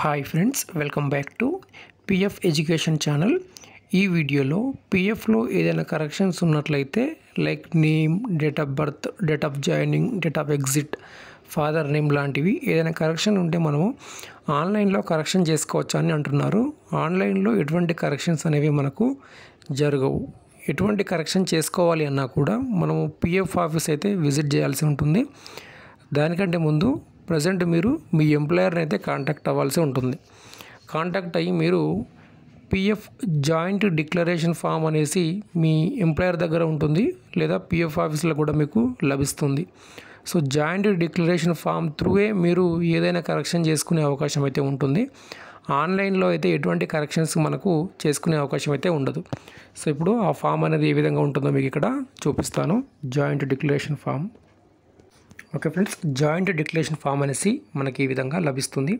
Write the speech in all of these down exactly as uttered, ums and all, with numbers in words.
High friends welcome back to PF education channel. ई वीडियोलो PF लो एदैना करेक्शन्स उन्नट्लयिते like name, date of birth, date of joining, date of exit, father name लांटिवी एदैना correction उंटे मनमु ऑनलाइन लो करेक्शन चेसुकोवच्चु अनि अंटुन्नारु। ऑनलाइन लो एटुवंटि करेक्शन्स अनेवि मनकु जरगवु। एटुवंटि करेक्शन चेसुकोवाली अन्ना कूडा मनमु पीएफ आफीस अयिते विजिट चेयाल्सि उंटुंदी। दानिकंटे मुंदु प्रेजेंट मीरू मी एंप्लायर ने कांटाक्ट अव्वाल्सि उंटुंदी। कांटाक्ट अय्यि मीरू पीएफ जॉइंट डिक्लरेशन फॉर्म अनेसी मी एंप्लायर दग्गर उंटुंदी लेदा पीएफ ऑफिस लो कूडा मीकु लभिस्तुंदी। सो जॉइंट डिक्लरेशन फॉर्म थ्रूए मीरू एदैना करेक्शन चेसुकुने अवकाशम अयिते उंटुंदी। ऑनलाइन लो अयिते एटुवंटि करेक्शन्स मनकु चेसुकुने अवकाशम अयिते उंडदु। सो इप्पुडु आ फॉर्म अनेदी ए विधंगा उंटुंदो मीकु इक्कड चूपिस्तानु। Joint declaration form okay friends, joint declaration form अनेसी मनकी विधंगा लभिस्तुंदी।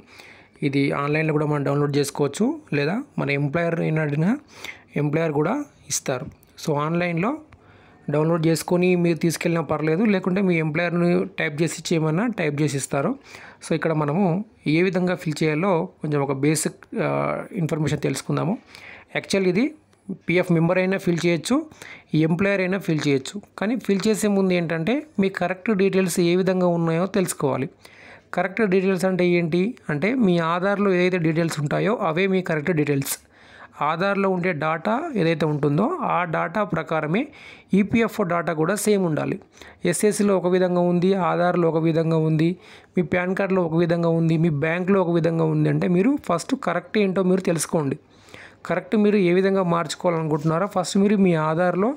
इदी ऑनलाइन लो कूडा मन डाउनलोड चेसुकोवच्चु लेदा मन एंप्लायर एनाडिना एंप्लायर कूडा इस्तारु। सो ऑनलाइन लो डाउनलोड चेसुकोनि मीरु तीसुकेल्लिना पर्वालेदु, लेकुंटे मी एंप्लायर नि टाइप चेसि चेयमन्ना टाइप चेसि इस्तारु। सो इक्कड मनमु ए विधंगा फिल चेयालो कोंచెं ओक बेसिक इन्फर्मेशन तेलुसुकुंदामु। एक्चुअली इदी पीएफ मेंबर అయినా ఫిల్ చేయొచ్చు, ఎంప్లాయర్ అయినా ఫిల్ చేయొచ్చు, కానీ ఫిల్ చేసే ముందు ఏంటంటే మీ కరెక్ట్ డీటెయిల్స్ ఏ విధంగా ఉన్నాయో తెలుసుకోవాలి। కరెక్ట్ డీటెయిల్స్ అంటే ఏంటి అంటే మీ ఆధార్ లో ఏదైతే డీటెయిల్స్ ఉంటాయో అవే మీ కరెక్ట్ డీటెయిల్స్। ఆధార్ లో ఉండే డేటా ఏదైతే ఉంటుందో ఆ డేటా ప్రకారమే ఈపీఎఫ్ఓ డేటా కూడా సేమ్ ఉండాలి। ఎస్ఎస్సి లో ఒక విధంగా ఉంది, ఆధార్ లో ఒక విధంగా ఉంది, మీ పాన్ కార్డ్ లో ఒక విధంగా ఉంది, మీ బ్యాంక్ లో ఒక విధంగా ఉంది అంటే మీరు ఫస్ట్ కరెక్ట్ ఏంటో మీరు తెలుసుకోండి। కరెక్ట్ మీరు ఏ విధంగా మార్చుకోవాలనుకుంటున్నారో ఫస్ట్ మీరు మీ ఆధార్లో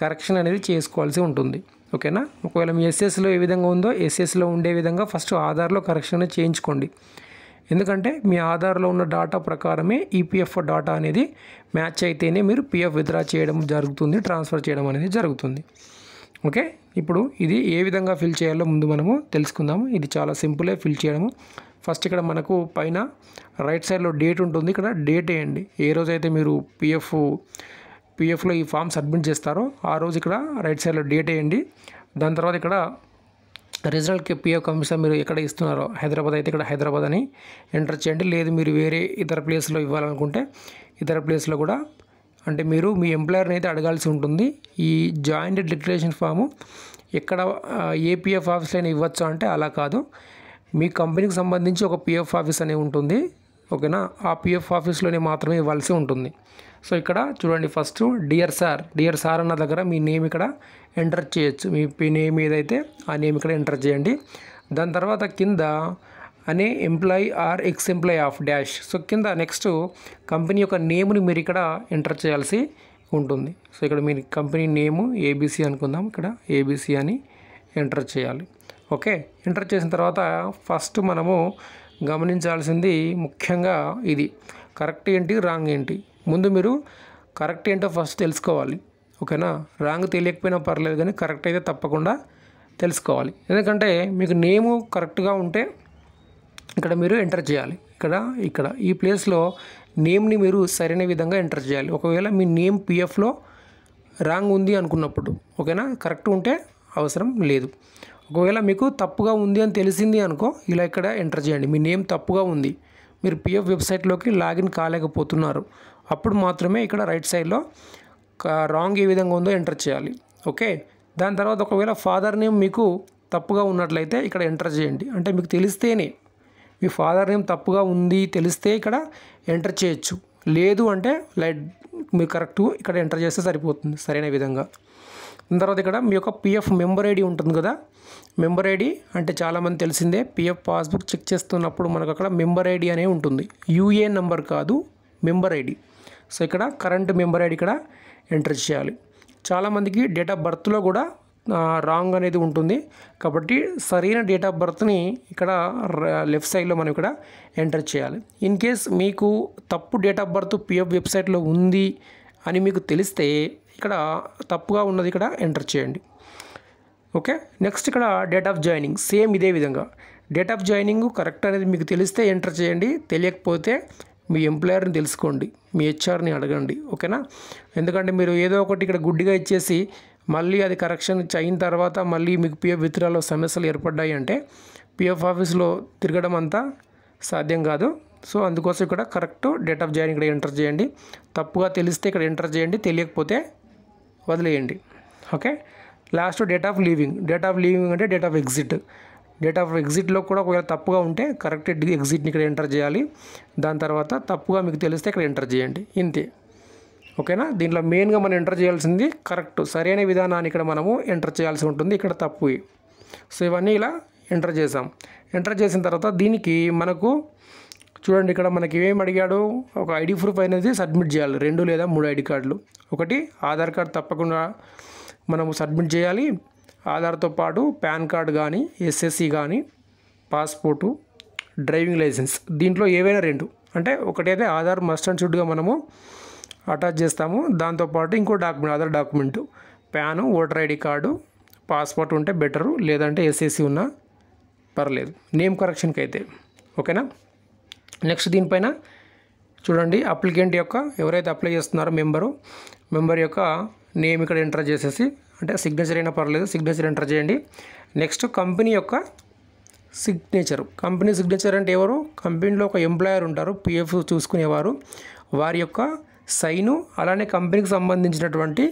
కరెక్షన్ అనేది చేసుకోవాల్సి ఉంటుంది, ఓకేనా। ఒకవేళ మీ ఎస్ఎస్లో ఏ విధంగా ఉందో ఎస్ఎస్లో ఉండే విధంగా ఫస్ట్ ఆధార్లో కరెక్షన్ చేయించుకోండి। ఎందుకంటే మీ ఆధార్లో ఉన్న డేటా ప్రకారమే ఈపీఎఫ్ డేటా అనేది మ్యాచ్ అయితేనే మీరు పీఎఫ్ విత్డ్రా చేయడం జరుగుతుంది, ట్రాన్స్ఫర్ చేయడం అనేది జరుగుతుంది, ఓకే। ఇప్పుడు ఇది ఏ విధంగా ఫిల్ చేయాలో ముందు మనము తెలుసుకుందాము। ఇది చాలా సింపులే ఫిల్ చేయడము। ఫస్ట్ ఇక్కడ మనకు పైన రైట్ సైడ్లో డేట్ ఉంటుంది, ఇక్కడ డేట్ వేయండి। ఏ రోజైతే మీరు పిఎఫ్ పిఎఫ్లో ఈ ఫామ్ సబ్మిట్ చేస్తారో ఆ రోజు ఇక్కడ రైట్ సైడ్లో డేట్ వేయండి। దాని తర్వాత ఇక్కడ రీజనల్ పిఎఫ్ కమిషన్ మీరు ఎక్కడ ఇస్తున్నారో హైదరాబాద్ అయితే ఇక్కడ హైదరాబాద్ అని ఎంటర్ చేయండి, లేదు మీరు వేరే ఇతర ప్లేస్లో ఇవ్వాలనుకుంటే ఇతర ప్లేస్లో కూడా అంటే మీరు మీ ఎంప్లాయర్ని అయితే అడగాల్సి ఉంటుంది। ఈ జాయింట్ డిక్లరేషన్ ఫాము ఎక్కడ ఏపీఎఫ్ ఆఫీస్లో ఇవ్వచ్చు అంటే అలా కాదు, మీ కంపెనీకి సంబంధించి ఒక పీఎఫ్ ఆఫీస్ అనేది ఉంటుంది, ఓకేనా। ఆ పీఎఫ్ ఆఫీస్లోనే మాత్రమే ఇవ్వాల్సి ఉంటుంది। సో ఇక్కడ చూడండి first dear sir, dear sir అన్న దగ్గర మీ నేమ్ ఇక్కడ ఎంటర్ చేయొచ్చు, మీ నేమ్ ఏదైతే ఆ నేమ్ ఇక్కడ ఎంటర్ చేయండి। దాని తర్వాత కింద అనే employee or ex employee of dash, so కింద నెక్స్ట్ కంపెనీ యొక్క నేమ్ని మీరు ఇక్కడ ఎంటర్ చేయాల్సి ఉంటుంది। సో ఇక్కడ మీ కంపెనీ నేము ఏబీసీ అనుకుందాం, ఇక్కడ ఏబీసీ అని ఎంటర్ చేయాలి, ఓకే। ఎంటర్ చేసిన తర్వాత ఫస్ట్ మనము గమనించాల్సింది ముఖ్యంగా ఇది కరెక్ట్ ఏంటి రాంగ్ ఏంటి, ముందు మీరు కరెక్ట్ ఏంటో ఫస్ట్ తెలుసుకోవాలి, ఓకేనా। రాంగ్ తెలియకపోయినా పర్లేదు కానీ కరెక్ట్ అయితే తప్పకుండా తెలుసుకోవాలి। ఎందుకంటే మీకు నేము కరెక్ట్గా ఉంటే ఇక్కడ మీరు ఎంటర్ చేయాలి, ఇక్కడ ఇక్కడ ఈ ప్లేస్లో నేమ్ని మీరు సరైన విధంగా ఎంటర్ చేయాలి। ఒకవేళ మీ నేమ్ పిఎఫ్లో రాంగ్ ఉంది అనుకున్నప్పుడు, ఓకేనా, కరెక్ట్ ఉంటే అవసరం లేదు। ఒకవేళ మీకు తప్పుగా ఉంది అని తెలిసింది అనుకో, ఇలా ఇక్కడ ఎంటర్ చేయండి। మీ నేమ్ తప్పుగా ఉంది, మీరు పిఎఫ్ వెబ్సైట్లోకి లాగిన్ కాలేకపోతున్నారు, అప్పుడు మాత్రమే ఇక్కడ రైట్ సైడ్లో రాంగ్ ఏ విధంగా ఉందో ఎంటర్ చేయాలి, ఓకే। దాని తర్వాత ఒకవేళ ఫాదర్ నేమ్ మీకు తప్పుగా ఉన్నట్లయితే ఇక్కడ ఎంటర్ చేయండి, అంటే మీకు తెలిస్తేనే మీ ఫాదర్ నేమ్ తప్పుగా ఉంది తెలిస్తే ఇక్కడ ఎంటర్ చేయొచ్చు, లేదు అంటే లైట్ మీరు కరెక్ట్ ఇక్కడ ఎంటర్ చేస్తే సరిపోతుంది సరైన విధంగా। దాని తర్వాత ఇక్కడ మీ యొక్క పిఎఫ్ మెంబర్ ఐడి ఉంటుంది కదా, మెంబర్ ఐడి అంటే చాలామంది తెలిసిందే, పిఎఫ్ పాస్బుక్ చెక్ చేస్తున్నప్పుడు మనకు అక్కడ మెంబర్ ఐడి అనే ఉంటుంది, యూఏఎన్ నెంబర్ కాదు మెంబర్ ఐడి। సో ఇక్కడ కరెంట్ మెంబర్ ఐడి ఇక్కడ ఎంటర్ చేయాలి। చాలామందికి డేట్ ఆఫ్ బర్త్లో కూడా రాంగ్ అనేది ఉంటుంది, కాబట్టి సరైన డేట్ ఆఫ్ బర్త్ని ఇక్కడ లెఫ్ట్ సైడ్లో మనం ఇక్కడ ఎంటర్ చేయాలి। ఇన్ కేస్ మీకు తప్పు డేట్ ఆఫ్ బర్త్ పిఎఫ్ వెబ్సైట్లో ఉంది అని మీకు తెలిస్తే ఇక్కడ తప్పుగా ఉన్నది ఇక్కడ ఎంటర్ చేయండి, ఓకే। నెక్స్ట్ ఇక్కడ డేట్ ఆఫ్ జాయినింగ్ సేమ్ ఇదే విధంగా డేట్ ఆఫ్ జాయినింగ్ కరెక్ట్ అనేది మీకు తెలిస్తే ఎంటర్ చేయండి, తెలియకపోతే మీ ఎంప్లాయర్ని తెలుసుకోండి, మీ హెచ్ఆర్ని అడగండి, ఓకేనా। ఎందుకంటే మీరు ఏదో ఒకటి ఇక్కడ గుడ్డిగా ఇచ్చేసి మళ్ళీ అది కరెక్షన్ అయిన తర్వాత మళ్ళీ మీకు పిఎఫ్ విత్డ్రాలో సమస్యలు ఏర్పడ్డాయి అంటే పిఎఫ్ ఆఫీస్లో తిరగడం అంతా సాధ్యం కాదు, సో అందుకోసం ఇక్కడ కరెక్ట్ డేట్ ఆఫ్ జాయిన్ ఇక్కడ ఎంటర్ చేయండి. తప్పుగా తెలిస్తే ఇక్కడ ఎంటర్ చేయండి, తెలియకపోతే వదిలేయండి. Okay, last date of leaving. Date of leaving అంటే date of exit. Date of ఎగ్జిట్లో కూడా ఒకవేళ తప్పుగా ఉంటే కరెక్ట్ ఎగ్జిట్ని ఇక్కడ ఎంటర్ చేయాలి. దాని తర్వాత తప్పుగా మీకు తెలిస్తే ఇక్కడ ఎంటర్ చేయండి, ఇంతే. ఓకేనా, దీంట్లో మెయిన్గా మనం ఎంటర్ చేయాల్సింది కరెక్ట్ సరైన విధానాన్ని ఇక్కడ మనము ఎంటర్ చేయాల్సి ఉంటుంది, ఇక్కడ తప్పు. సో ఇవన్నీ ఇలా ఎంటర్ చేసాం. ఎంటర్ చేసిన తర్వాత దీనికి మనకు చూడండి ఇక్కడ మనకి ఏమేమి అడిగాడు, ఒక ఐడి ప్రూఫ్ అనేది సబ్మిట్ చేయాలి, రెండు లేదా మూడు ఐడి కార్డులు. ఒకటి ఆధార్ కార్డు తప్పకుండా మనము సబ్మిట్ చేయాలి. ఆధార్తో పాటు పాన్ కార్డు కానీ ఎస్ఎస్సి కానీ పాస్పోర్టు, డ్రైవింగ్ లైసెన్స్, దీంట్లో ఏవైనా రెండు. అంటే ఒకటైతే ఆధార్ మస్ట్ అండ్ షుడ్గా మనము అటాచ్ చేస్తాము, దాంతోపాటు ఇంకో document Aadhaar document, PAN, voter ID card, passport ఉంటే బెటరు, లేదంటే ఎస్ఎస్సి ఉన్నా పర్లేదు నేమ్ కరెక్షన్కి అయితే. ఓకేనా, నెక్స్ట్ దీనిపైన చూడండి అప్లికెంట్ యొక్క ఎవరైతే అప్లై చేస్తున్నారో మెంబరు మెంబర్ యొక్క నేమ్ ఇక్కడ ఎంటర్ చేసేసి, అంటే సిగ్నేచర్ అయినా పర్లేదు, సిగ్నేచర్ ఎంటర్ చేయండి. నెక్స్ట్ కంపెనీ యొక్క సిగ్నేచరు. కంపెనీ సిగ్నేచర్ అంటే ఎవరు, కంపెనీలో ఒక ఎంప్లాయర్ ఉంటారు, పిఎఫ్ చూసుకునేవారు, వారి యొక్క సైను, అలానే కంపెనీకి సంబంధించినటువంటి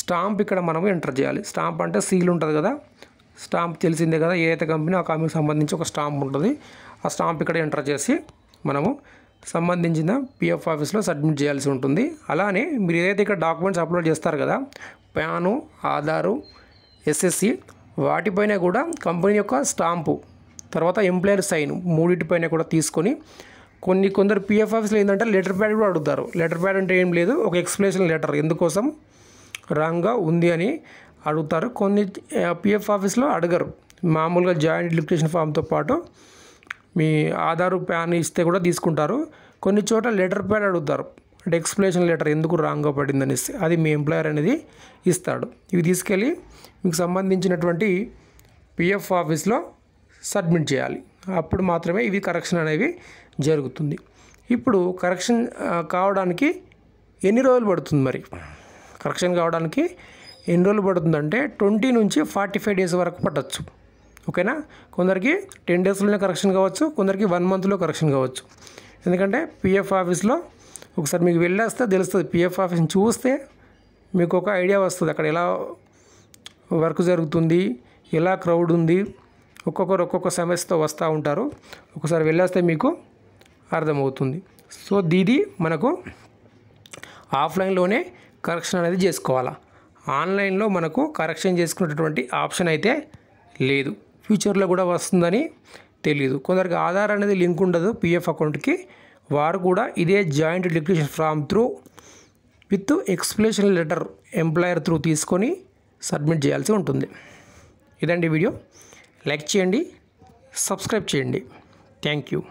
స్టాంప్ ఇక్కడ మనం ఎంటర్ చేయాలి. స్టాంప్ అంటే సీల్ ఉంటుంది కదా, స్టాంప్ తెలిసిందే కదా, ఏదైతే కంపెనీ ఆ కంపెనీకి సంబంధించి ఒక స్టాంప్ ఉంటుంది, ఆ స్టాంప్ ఇక్కడ ఎంటర్ చేసి మనము సంబంధించిన పిఎఫ్ ఆఫీస్లో సబ్మిట్ చేయాల్సి ఉంటుంది. అలానే మీరు ఏదైతే ఇక్కడ డాక్యుమెంట్స్ అప్లోడ్ చేస్తారు కదా, ప్యాను, ఆధారు, ఎస్ఎస్సి, వాటిపైన కూడా కంపెనీ యొక్క స్టాంపు, తర్వాత ఎంప్లాయర్ సైన్, మూడింటిపైన కూడా తీసుకొని, కొన్ని కొందరు పిఎఫ్ ఆఫీస్లో ఏంటంటే లెటర్ ప్యాడ్ కూడా అడుగుతారు. లెటర్ ప్యాడ్ అంటే ఏం లేదు, ఒక ఎక్స్ప్లెనేషన్ లెటర్ ఎందుకోసం రాంగ్గా ఉంది అని అడుగుతారు. కొన్ని పిఎఫ్ ఆఫీస్లో అడగరు, మామూలుగా జాయింట్ అప్లికేషన్ ఫామ్తో పాటు మీ ఆధారు ప్యాన్ ఇస్తే కూడా తీసుకుంటారు. కొన్ని చోట లెటర్ ప్యాడ్ అడుగుతారు, అంటే ఎక్స్ప్లెనేషన్ లెటర్ ఎందుకు రాంగ్గా పడింది అనేసి, అది మీ ఎంప్లాయర్ అనేది ఇస్తాడు. ఇవి తీసుకెళ్ళి మీకు సంబంధించినటువంటి పిఎఫ్ ఆఫీస్లో సబ్మిట్ చేయాలి, అప్పుడు మాత్రమే ఇవి కరెక్షన్ అనేవి జరుగుతుంది. ఇప్పుడు కరెక్షన్ కావడానికి ఎన్ని రోజులు పడుతుంది, మరి కరెక్షన్ కావడానికి ఎన్ని రోజులు పడుతుందంటే ట్వంటీ నుంచి ఫార్టీ ఫైవ్ డేస్ వరకు పట్టచ్చు. ఓకేనా, కొందరికి టెన్ డేస్లోనే కరెక్షన్ కావచ్చు, కొందరికి వన్ మంత్లో కరెక్షన్ కావచ్చు. ఎందుకంటే పిఎఫ్ ఆఫీస్లో ఒకసారి మీకు వెళ్ళేస్తే తెలుస్తుంది, పిఎఫ్ ఆఫీస్ని చూస్తే మీకు ఒక ఐడియా వస్తుంది, అక్కడ ఎలా వర్క్ జరుగుతుంది, ఎలా క్రౌడ్ ఉంది, ఒక్కొక్కరు ఒక్కొక్క సమస్యతో వస్తూ ఉంటారు, ఒకసారి వెళ్ళేస్తే మీకు అర్థమవుతుంది. సో దీది మనకు ఆఫ్లైన్లోనే కరెక్షన్ అనేది చేసుకోవాలా, ఆన్లైన్లో మనకు కరెక్షన్ చేసుకునేటటువంటి ఆప్షన్ అయితే లేదు, ఫ్యూచర్లో కూడా వస్తుందని తెలియదు. కొందరికి ఆధార్ అనేది లింక్ ఉండదు పిఎఫ్ అకౌంట్కి, వారు కూడా ఇదే joint declaration form through with explanation letter employer through తీసుకొని సబ్మిట్ చేయాల్సి ఉంటుంది. ఇదండి వీడియో, లైక్ చేయండి, సబ్స్క్రైబ్ చేయండి. Thank you.